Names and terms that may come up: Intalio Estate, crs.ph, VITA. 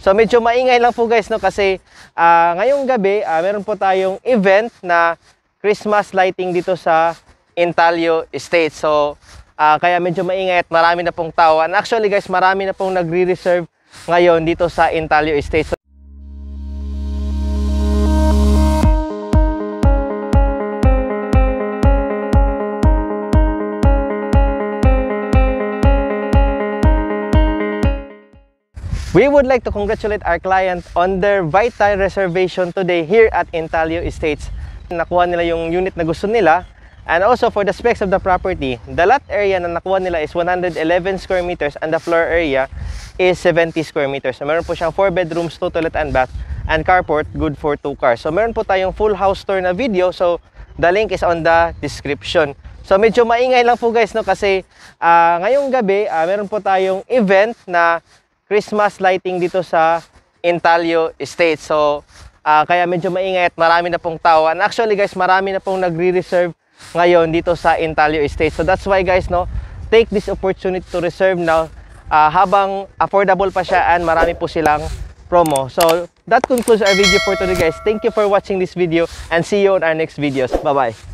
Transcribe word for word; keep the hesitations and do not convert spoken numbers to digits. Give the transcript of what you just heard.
So medyo maingay lang po guys, no, kasi uh, ngayong gabi uh, meron po tayong event na Christmas lighting dito sa Intalio Estate. So uh, kaya medyo maingay at marami na pong tao. And actually guys, marami na pong nagre-reserve ngayon dito sa Intalio Estate. So, we would like to congratulate our client on their VITA reservation today here at Intalio Estates. Nakuha nila yung unit na gusto nila. And also for the specs of the property, the lot area na nakuha nila is one hundred eleven square meters and the floor area is seventy square meters. So, meron po siyang four bedrooms, two toilet and bath, and carport good for two cars. So meron po tayong full house tour na video. So the link is on the description. So medyo maingay lang po guys, no, kasi uh, ngayong gabi uh, meron po tayong event na Christmas lighting dito sa Intalio Estate. So, uh, kaya medyo maingay at marami na pong tao. And actually guys, marami na pong nagre-reserve ngayon dito sa Intalio Estate. So, that's why guys, no, take this opportunity to reserve now uh, habang affordable pa siya and marami po silang promo. So, that concludes our video for today guys. Thank you for watching this video and see you on our next videos. Bye-bye.